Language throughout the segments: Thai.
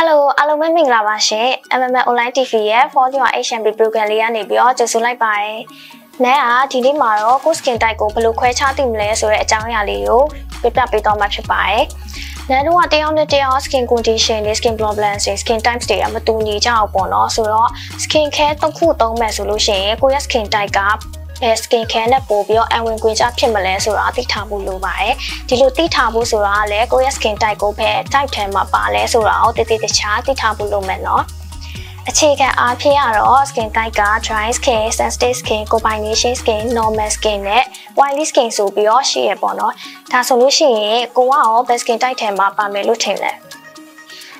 Hello, alo mấy mình là bà Chế, MMA Online TV á, phó cho HMB Program Lian để biểu cho số like bài. Nè à, thì đi mà nó cũng kiện tại của Blue Quay Cha tìm lấy số lệ trang nhà liu, biết là bị tò mò chơi bài. Nè đúng là tiêu hôm nay tiêu skin condition, skin problem, skin time state mà tu nhí cho học bọn nó số đó, skin care tông khu tông mẹ số lối chế, cũng skin tại cả. สกินแคร์ เนี่ยปูเบี้ยวแอนวินกรีนจับเพียงมาแล้วสุดแล้วติดทางบุญรู้ไว้ที่รู้ติดทางบุญสุดแล้วเลยก็สกินไตโกแพทย์ไตแทนมาป่าแล้วสุดแล้วติดติดช้าติดทางบุญรู้แม่เนาะอาชีพแค่อาเพียร์หรอ สกินไตกา dry skin โกลบายนิชสกิน normal skin และ oily skin สุดเบี้ยวเชี่ยปอนเนาะถ้าสมมติเชี่ยกูว่าอ๋อสกินไตแทนมาป่าไม่รู้ถึงแหละ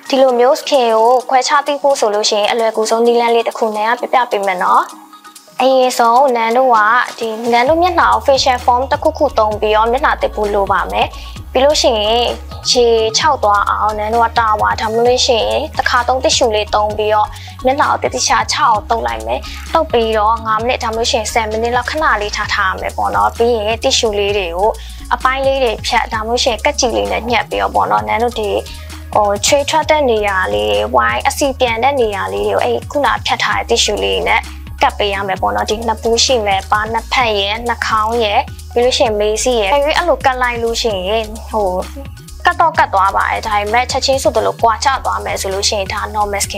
ที่รู้มิวส์ skin แควชาติกูสุดแล้วเชี่ยเลยกูส่งดีแลนด์เลยแต่คุณเนี่ยเปรี้ยวๆเป็นเนาะ ไอ้โซ่ แนนดูว่า แนนดูเมียนหน้า facial form ตะคุ่ๆตรง beyond เมียนหน้าเต็มปูโลบาเม ปีรู้สิเชี่ยเช่าตัวเอา แนนดูว่าตาว่า ทำรู้สิตะคาตรงติดชูเลยตรง beyond เมียนหน้าเต็มติดชาเช่าตรงไหนเม ต้องปีร้องงามเนี่ยทำรู้สิ แซมเป็นนี่ลักษณะลีทาทามเมปอนอ ปีเอติดชูเลยเดียว อปายเลยเดียว ทำรู้สิกระจิเลยเนี่ยเปียวปอนอ แนนดูดี ช่วยทอดได้เนี่ยเลย วายอสีเปลี่ยนได้เนี่ยเลย ไอ้คุณอาเพียทายติดชูเลยเนี่ย กลับไปยังแบบปอนด์ดิ้งนับปูชิมแบบปอนด์นับแพย์นับเขาเย่ไม่รู้เช่นไม่สิเย่ไอ้เรื่องลูกกระไลลูชิงโหก็ต่อกัดตัวไปไอ้ไม่ชัดชิ้นสุดตัวลูกกว่าชาตัวไปสolution ทรานสเ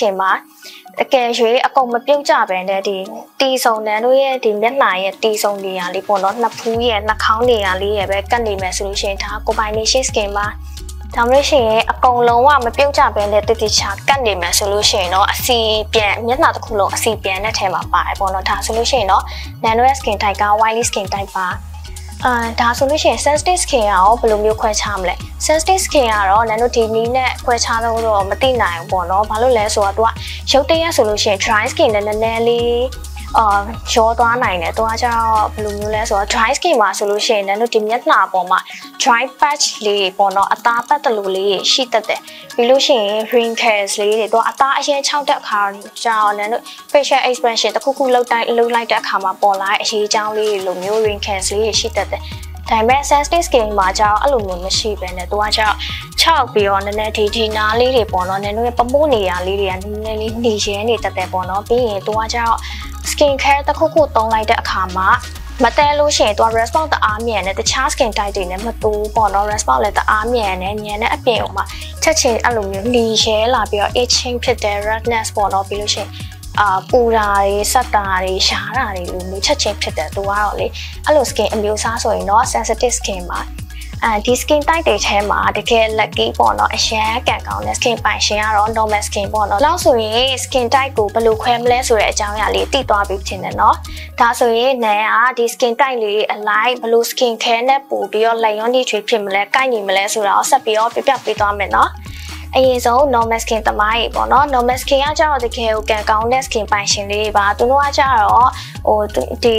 กมมาแต่แกช่วยอากงมาเปรี้ยวจ่าแบบเดียดีตีส่งแนวด้วยดีเบี้ยไหนดีส่งดีอะไรปอนด์นับพูเย่นับเขาดีอะไรแบบกันดีแบบsolution ทำรู้สิอากงลงว่ามันเปรี้ยวจ่าเป็นเด็ดติดชักกันดีแม่ solution เนาะสีเปลี่ยนเมียนหน้าตะคุ่มลงสีเปลี่ยนได้แทนมาป่าปอนด์ solution เนาะ nano skin ไตกา white skin ไตปา solution sensitive skin เอาบลูมิวควายชามเลย sensitive skin อ่ะเนาะ nano ทีนี้เนี่ยควายชามเราโดนมาตีหน่ายปอนด์บาลูเลสตัวเดียวเชลตี้ solution dry skin เนี่ยแน่เลย โชว์ตัวไหนเนี่ยตัวเจ้า blue mule ส่วน dry skin มา solution นั้นดูดีเมียนหน้าปอนมา dry patch เลยปอนอัตตาปัตตุลีชิดแต่ solution green case เลยตัวอัตตาเช่นเช่าแต่ขาวเจ้านั้นดู facial expression ตะคุ่ๆเล่าได้เล่าไล่แต่ขาวมาปอนไล่ชี้เจ้าเลย blue mule green case เลยชิดแต่ แต่แม่ sensitive skin มาเจ้าอลูมิเนียมชีเป็นเนี่ยตัวเจ้าชอบเปียนเนี่ยทีน่าลีเลยปอนเนี่ยเนี่ยปะมูนี่อะไรเนี่ยนี่เช่นนี่แต่ปอนอปีเนี่ยตัวเจ้า skin care ตะคุ่ๆตรงไล่แต่ขาวมาแต่รู้เช่นตัว response แต่อาร์มเนี่ยแต่ชา skin ไตเนี่ยมาตูปอนอ response เลยแต่อาร์มเนี่ยเนี่ยเนี่ยเปลี่ยนออกมาชัดเจนอลูมิเนียมดีเช่นลาเปีย aging ผิดแต่ redness ปอนอปีรู้เช่น ปูรายสัตตาริชาราริลูมิชัดเจนแต่ตัวเราเลยอลูสกินอันเดียวซาสวยเนาะ sensitive skin มา skin ใต้เตะแทนมาแต่แค่ลักกี้ปอนเนาะแชร์แก่เก่าเนี่ยสกินไปแชร์ร้อน normal skin ปอนเนาะแล้วส่วน skin ใต้กูบลูแคมเลสสวยจังอย่างลีติดตัวบิ๊กเทนเนาะถ้าส่วนเนี่ย skin ใต้หรืออะไร blue skin แค่เนี่ยปูบิโอไลออนดีทรีพิมพ์แล้วใกล้หนีมาแล้วสุดแล้วสับบิโอไปแบบไปตัวเหม็นเนาะ ไอ้โซ่ normal skin ทำไมปอนด์ normal skin อาจจะเอาแต่แค่แก่เก่าเนี่ย skin ไปเฉลี่ยบาตัวนู้นอาจจะเอาโอ้ดี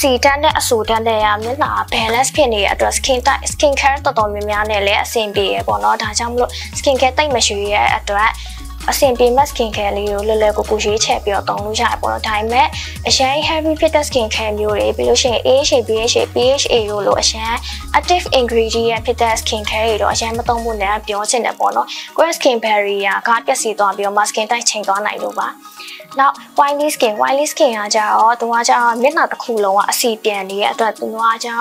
สีแดงเนี่ยสูดแดงเนี่ยเนี่ยหนาเพลสเพนี่ตัว skin ใต้ skin care ตัวมีเมียนเนี่ยเลย SMB ปอนด์ถ้าจำลูก skin care ใต้มาช่วยตัว SMB มา skin care เลยเร็วๆกูชี้แฉกเปียตองรู้ใช่ปอนด์ถ้าไม่ใช่ heavy พิเตอร์ skin care อยู่เลยไปรู้ใช่ AHA BHA อยู่เลยใช่ active ingredient พิเตอร์ skin care อยู่เลยใช่ไม่ต้องบุญเนี่ยเปียเช่นเนี่ยปอนด์ skin barrier ก็จะสีตัวเปียมา skin ใต้เช่นตัวไหนดูบ้างแล้ว white skin white skin อาจจะตัวเจ้าเม็ดหน้าตะคุ่มลงอ่ะสีเปลี่ยนเนี่ยตัวตัวเจ้า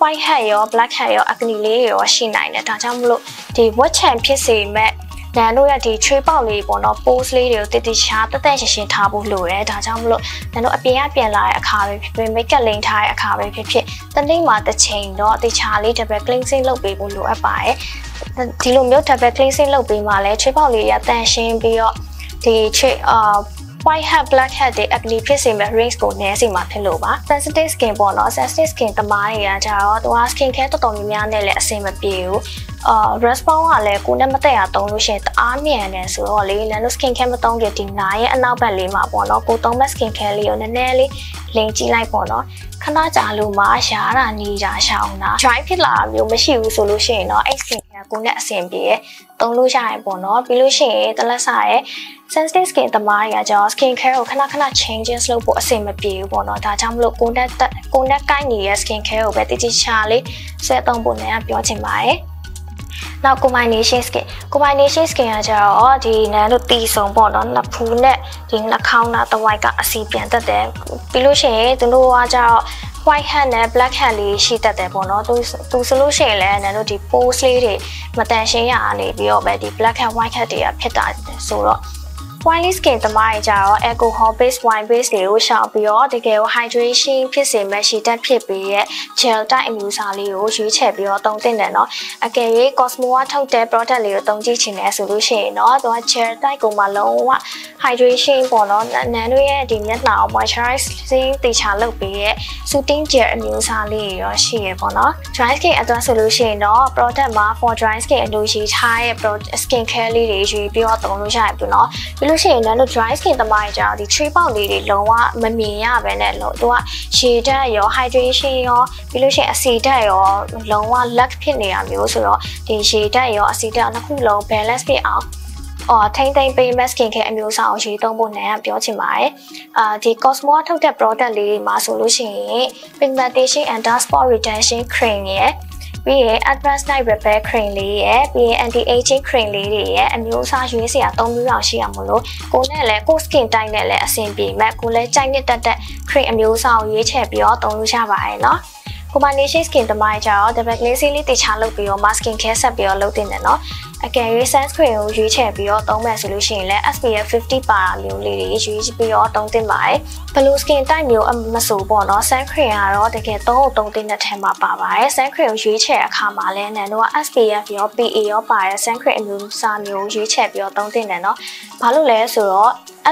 white hair อยู่ black hair อยู่ acne เลยอยู่สีไหนเนี่ยถ้าจำลูกที่วัดแชมเปี้ยนสีแม่ แนนดูอย่างที่ช่วยเป่าลีปอนด์ ปูสลีเดียวติดชาตั้งแต่เชียงทาบุหรี่แต่จำลูกแนนดูอภิญญาเปลี่ยนลายอาคาไปเป็นไม่กระเลงทายอาคาไปเพี้ยแต่นี่มาแต่เชียงเนาะติดชาลีแต่แบบกลิ้งซิ่งเราไปบุหรี่ไปแต่ที่รวมยุทธแบบกลิ้งซิ่งเราไปมาแล้วช่วยเป่าลีอยากแต่เชียงเบียร์ที่ช่วย white hair black hair เด็กอันนี้เพี้ยนสีแบบริงส์กูเนี่ยสีมาเพี้ยนหรือเปล่า sensitive skin ปอนด์ sensitive skin ตะมาอย่างเจ้าตัว skin care ตัวมีเมียนเนี่ยแหละสีมาผิว response อะไรกูเนี่ยมาแต่ตรงรู้เช่นอาร์มเนี่ยเนี่ยสวยเลยแล้ว skin care มาตรงเกี่ยวกับไหนอันนั้นแบบเลยมาปอนด์กูต้อง skin care เลยแน่ๆเลยเลี้ยงจีไรปอนด์ขนาดจารุมาช้าหนาหนีจ้าชาวนะใช้พิลาอยู่ไม่ชิว solution เนาะ skin กูเนี่ยเสียงปีเอต้องรู้ใช่ปะเนาะพี่รู้ใช่แต่ละสาย sensitive skin ต่อมาอย่างเจ้า skin care ขนาดchanges เราปวดเสียงแบบปีปะเนาะถ้าจำลูกกูเนี่ยใกล้หนี skin care แบบที่ชาลิเสียต้องปวดเนี่ยพี่ว่าใช่ไหมเรากูมานี้ชิสกิกูมานี้ชิสกิอาจจะอ๋อดีนะดูตีสองบอดนั้นนับพูนเนี่ยยิงนักเข้าหน้าตะวันกับสีเปลี่ยนแต่เด็กปิลูเช่ตัวนู้ว่าจะไวท์แฮนด์เนี่ยแบล็คแฮนด์ลีชีแต่เด็กบอดนั้นตัวสลูเช่เลยนะดูดีปูสลีดีมาแต่เชียร์อะไรเดียวแบบดีแบล็คแฮนด์ไวท์แฮนด์เดียเพื่อตัดสูรไวน์ลิสเกตมาอีกจ้าแอลกอฮอล์เบสไวน์เบสเดียวชาวบิโอที่เกี่ยวไฮเดรชั่นพิเศษแม้ชีแต่เพียบเบียเชลต้าอิมูซาลิโอชี้แฉบิโอต้องเต้นเนาะอาเกย์กอสมัวทั้งเจ็บรอดแต่เหลียวต้องจีชินแอสูรุเชเนาะตัวเชลต้ากูมาลงว่าไฮเดรชั่นปอนด์แนนด้วยดินยัดหนาวมอยเจอไรซิ่งตีชาเลิกเบียซูติ้งเจลอิมูซาลิโอชี้ปอนด์ดรายสเกตตัวสูรุเชเนาะโปรแต่มาฟอร์ดรายสเกตดูชี้ไทยโปรสเกนแคลรี่ชี้บิโอต้องรู้ใช่ปุ๊เนาะเช่นนั้นเราใช้สกินต่อมาจ้าที่ทรีปเอาดีดีลงว่ามันมียาแบบนั้นเราตัวชีได้ย่อไฮเดรชั่นย่อวิลูเช่นสีได้ย่อลงว่าลักพิเนียมิวสุดแล้วที่ชีได้ย่อสีได้นักคู่ลงแบลนซ์ไปเอาแทงเต็งเป็นแมสกินแค่มิวสาวชีต้องบนแนบเยอะใช่ไหมที่กอสมอทั้งแต่โปรแต่ลีมาสูรุชีเป็นแบตเตอรี่แอนด์ดัสปอร์รีเทนชั่นครีมเนี่ยพี่เอ advanced night repair ครีมลีเอ พี่เอ anti aging ครีมลีเอ อันนี้ซาช่วยเสียต้องมีหลายเสียหมดเลยกูเนี่ยแหละกูสกินใจเนี่ยแหละเสียบีแม่กูเลยใจเนี่ยแต่ครีมอันนี้ซาช่วยเฉยๆต้องรู้ใช่ไหมเนาะกูมาเนี่ยใช้สกินต่อมาจ้าแต่แบบนี้สิลิติชาลูกพี่ว่ามาสกินแค่สับพี่ว่าลูกตินเนาะอาการรีเซนส์ครีมช่วยเฉยๆพี่ว่าต้องแบบโซลูชันและ SPF 50 ป่าลีลีช่วยพี่ว่าต้องตินไหมบลูสกินใต้มิวมาสู่บอเนาะแซนครีมเราแต่แกโต้ตรงตินแถมมาป่าไว้แซนครีมชี้แฉกขามาแล้วนะว่า SPF ย่อ PA ย่อป่าแซนครีมมิวซามิวชี้แฉกย่อตรงตินเนาะพาลูกเลี้ยงสู่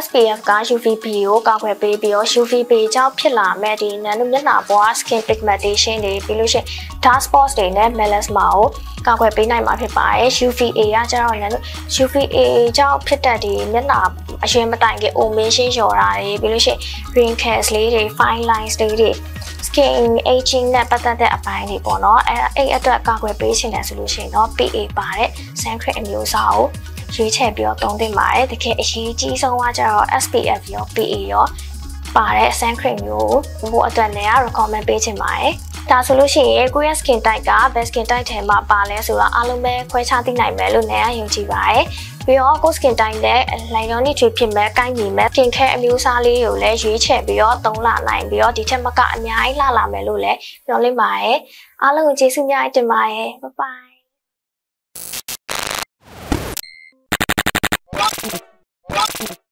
SPF กับ UVB ย่อกางเกงปีบีย่อ UVB เจ้าพิลาแม่ดีนะนุ่มยันหนาบัวสกินพลิกแมตติชันดีพิลูเช่ทาร์สปอร์ตดีนะเมลัสเมาส์กางเกงปีไหนมาเพื่อไป UVA เจ้านั้น UVA เจ้าพิลาดียันหนาอาชีพมาแต่งเกอโอเมชันโชราดีพิลูเช่Green care สลีดีไฟน์ไลน์สลีดีสกินเอจิ้งเนี่ยปัจจัยแต่อะไรดีปะเนาะไออัตราการเก็บปีชินเนี่ยสูงเชียวเนาะ PA บาร์เนี่ยแสงเครียมยูสาวชี้แฉบีว่าตรงได้ไหมแต่แค่ชี้จี้ส่งว่าจะเอา SPF ย่อ PA ย่อบาร์เนี่ยแสงเครียมยูบัวอัตราเนี่ยเราคอมเมนต์ไปใช่ไหมแต่สูงเชียวกูยังสกินไตก้าเบสกินไตแถมมาบาร์เนี่ยสูงละอารมณ์แม่ควายชาติไหนแม่รุ่นเนี่ยยังจีไว้พี่อ๋อกูสกินใจเด็กไลน์น้องนี่ช่วยพิมพ์แม่การหยีแม่สกินแค่มิวซาลีอยู่เลยชี้แฉพี่อ๋อตรงหลานไหนพี่อ๋อที่เช่นมากะอันย้ายหลานแม่รู้เลยน้องเลยไหมอ๋อแล้วคุณจีสุนยายจะไหมบ๊ายบาย